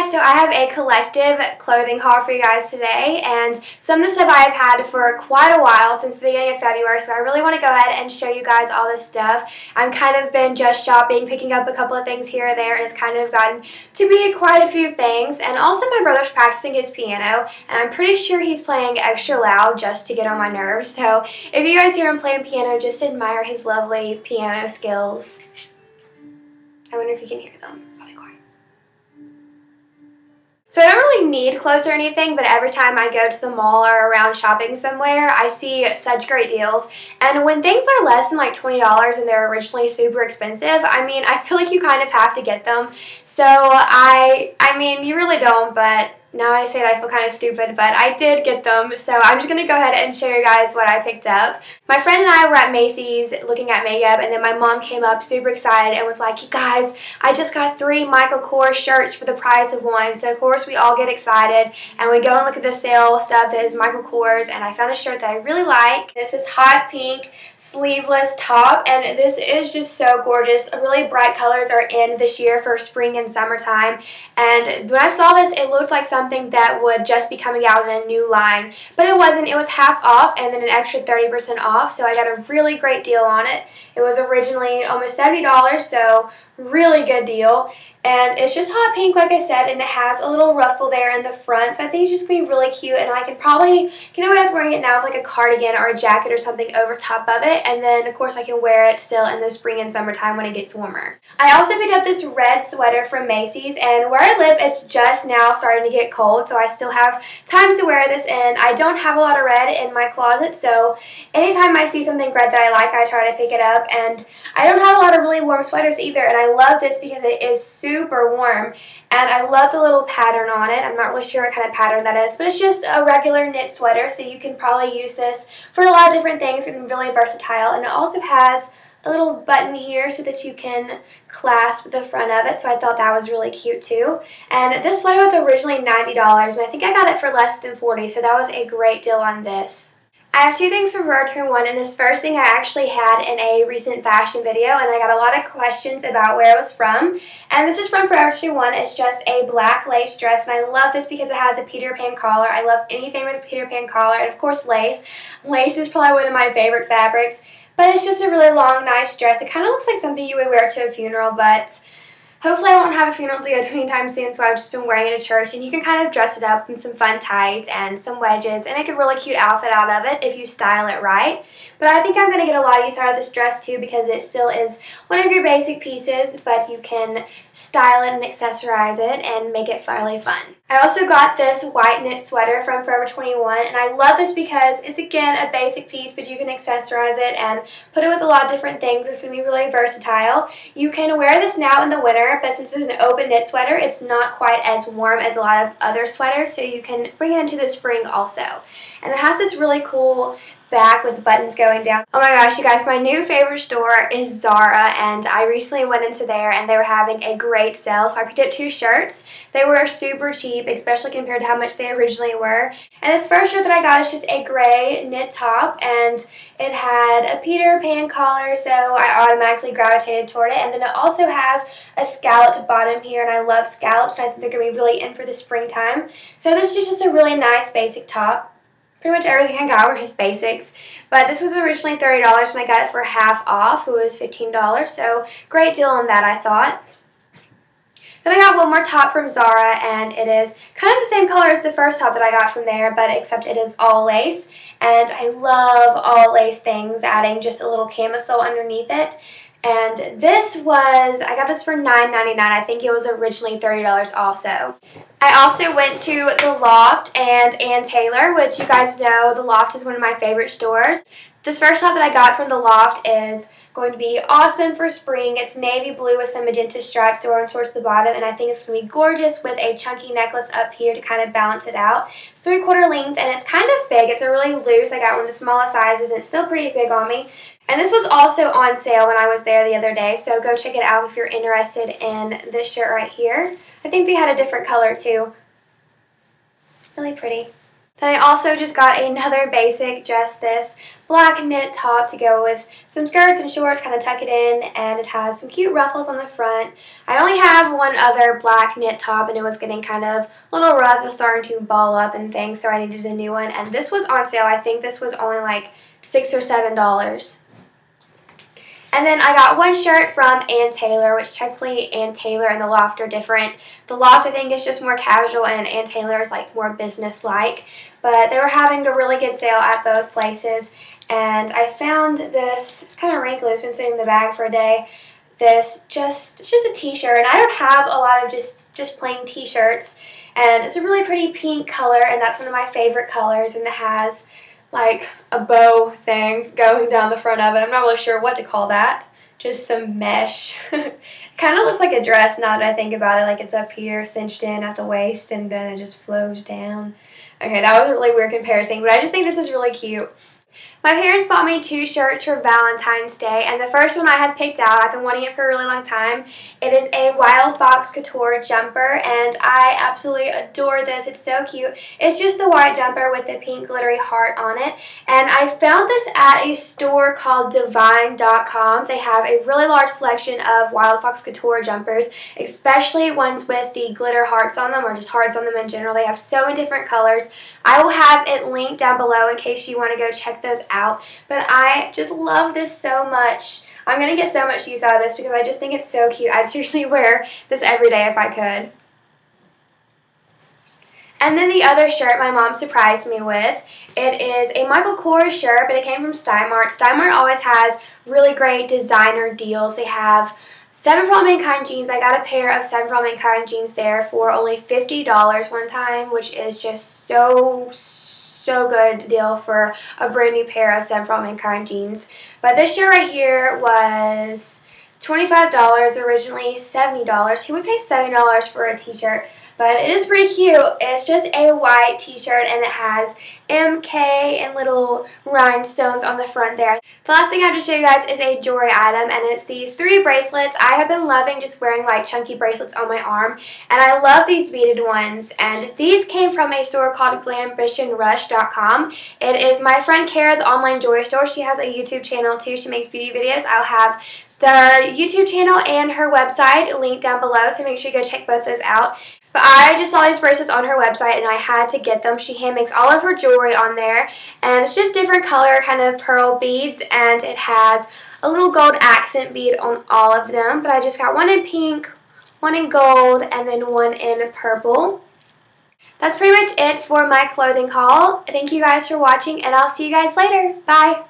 guys, so I have a collective clothing haul for you guys today, and some of the stuff I've had for quite a while, since the beginning of February, so I really want to go ahead and show you guys all this stuff. I've kind of been just shopping, picking up a couple of things here or there, and it's kind of gotten to be quite a few things. And also my brother's practicing his piano, and I'm pretty sure he's playing extra loud just to get on my nerves. So if you guys hear him playing piano, just admire his lovely piano skills. I wonder if you can hear them. So I don't really need clothes or anything, but every time I go to the mall or around shopping somewhere, I see such great deals. And when things are less than like $20 and they're originally super expensive, I mean, I feel like you kind of have to get them. So I mean, you really don't, but now I say that I feel kind of stupid, but I did get them, so I'm just going to go ahead and show you guys what I picked up. My friend and I were at Macy's looking at makeup, and then my mom came up super excited and was like, you guys, I just got 3 Michael Kors shirts for the price of one. So of course we all get excited, and we go and look at the sale stuff that is Michael Kors, and I found a shirt that I really like. This is hot pink sleeveless top, and this is just so gorgeous. Really bright colors are in this year for spring and summertime, and when I saw this, it looked like something that would just be coming out in a new line, but it wasn't. It was half off and then an extra 30% off, so I got a really great deal on it. It was originally almost $70, so really good deal. And it's just hot pink, like I said, and it has a little ruffle there in the front, so I think it's just going to be really cute, and I could probably get away with wearing it now with like a cardigan or a jacket or something over top of it, and then of course I can wear it still in the spring and summertime when it gets warmer. I also picked up this red sweater from Macy's, and where I live it's just now starting to get cold, so I still have time to wear this, and I don't have a lot of red in my closet, so anytime I see something red that I like, I try to pick it up. And I don't have a lot of really warm sweaters either, and I love this because it is super warm, and I love the little pattern on it. I'm not really sure what kind of pattern that is, but it's just a regular knit sweater, so you can probably use this for a lot of different things and really versatile. And it also has a little button here so that you can clasp the front of it, so I thought that was really cute too. And this sweater was originally $90, and I think I got it for less than $40, so that was a great deal on this. I have two things from Forever 21, and this first thing I actually had in a recent fashion video, and I got a lot of questions about where it was from. And this is from Forever 21. It's just a black lace dress, and I love this because it has a Peter Pan collar. I love anything with a Peter Pan collar, and of course lace. Lace is probably one of my favorite fabrics, but it's just a really long, nice dress. It kind of looks like something you would wear to a funeral, but hopefully I won't have a funeral to go to anytime soon, so I've just been wearing it to church. And you can kind of dress it up in some fun tights and some wedges and make a really cute outfit out of it if you style it right. But I think I'm going to get a lot of use out of this dress too, because it still is one of your basic pieces, but you can style it and accessorize it and make it really fun. I also got this white knit sweater from Forever 21, and I love this because it's again a basic piece, but you can accessorize it and put it with a lot of different things. It's going to be really versatile. You can wear this now in the winter, but since it's an open knit sweater, it's not quite as warm as a lot of other sweaters, so you can bring it into the spring also. And it has this really cool back with buttons going down. Oh my gosh, you guys, my new favorite store is Zara, and I recently went into there and they were having a great sale, so I picked up 2 shirts. They were super cheap, especially compared to how much they originally were. And this first shirt that I got is just a gray knit top, and it had a Peter Pan collar, so I automatically gravitated toward it. And then it also has a scalloped bottom here, and I love scallops, and I think they're going to be really in for the springtime. So this is just a really nice basic top. Pretty much everything I got were just basics, but this was originally $30 and I got it for half off. It was $15, so great deal on that, I thought. Then I got one more top from Zara, and it is kind of the same color as the first top that I got from there, but except it is all lace, and I love all lace things, adding just a little camisole underneath it. And this was, I got this for $9.99. I think it was originally $30 also. I also went to The Loft and Ann Taylor, which you guys know The Loft is one of my favorite stores. This first shop that I got from The Loft is going to be awesome for spring. It's navy blue with some magenta stripes down towards the bottom, and I think it's going to be gorgeous with a chunky necklace up here to kind of balance it out. It's 3/4 length, and it's kind of big. It's a really loose. I got one of the smallest sizes, and it's still pretty big on me. And this was also on sale when I was there the other day, so go check it out if you're interested in this shirt right here. I think they had a different color too. Really pretty. Then I also just got another basic, just this black knit top to go with some skirts and shorts, kind of tuck it in, and it has some cute ruffles on the front. I only have one other black knit top and it was getting kind of a little rough. It was starting to ball up and things, so I needed a new one, and this was on sale. I think this was only like $6 or $7. And then I got one shirt from Ann Taylor, which technically Ann Taylor and The Loft are different. The Loft, I think, is just more casual, and Ann Taylor is like more business-like. But they were having a really good sale at both places, and I found this. It's kind of wrinkly. It's been sitting in the bag for a day. It's just a t-shirt, and I don't have a lot of just plain t-shirts. And it's a really pretty pink color, and that's one of my favorite colors, and it has like a bow thing going down the front of it. I'm not really sure what to call that. Just some mesh. It kind of looks like a dress now that I think about it. Like it's up here, cinched in at the waist, and then it just flows down. Okay, that was a really weird comparison, but I just think this is really cute. My parents bought me two shirts for Valentine's Day, and the first one I had picked out, I've been wanting it for a really long time. It is a Wildfox Couture jumper, and I absolutely adore this. It's so cute. It's just the white jumper with the pink glittery heart on it, and I found this at a store called Divine.com. They have a really large selection of Wildfox Couture jumpers, especially ones with the glitter hearts on them, or just hearts on them in general. They have so many different colors. I will have it linked down below in case you want to go check those out, but I just love this so much. I'm gonna get so much use out of this because I just think it's so cute. I'd seriously wear this every day if I could. And then the other shirt my mom surprised me with. It is a Michael Kors shirt, but it came from Steinmart. Steinmart always has really great designer deals. They have Seven For All Mankind jeans. I got a pair of Seven For All Mankind jeans there for only $50 one time, which is just so good deal for a brand new pair of Seven For All Mankind jeans. But this shirt right here was $25, originally $70. Who would pay $70 for a t-shirt? But it is pretty cute. It's just a white t-shirt, and it has MK and little rhinestones on the front there. The last thing I have to show you guys is a jewelry item, and it's these three bracelets. I have been loving just wearing like chunky bracelets on my arm, and I love these beaded ones, and these came from a store called GlambitionRush.com. It is my friend Kara's online jewelry store. She has a YouTube channel too. She makes beauty videos. I'll have their YouTube channel and her website linked down below, so make sure you go check both those out. But I just saw these bracelets on her website, and I had to get them. She hand makes all of her jewelry on there, and it's just different color kind of pearl beads, and it has a little gold accent bead on all of them. But I just got one in pink, one in gold, and then one in purple. That's pretty much it for my clothing haul. Thank you guys for watching, and I'll see you guys later. Bye!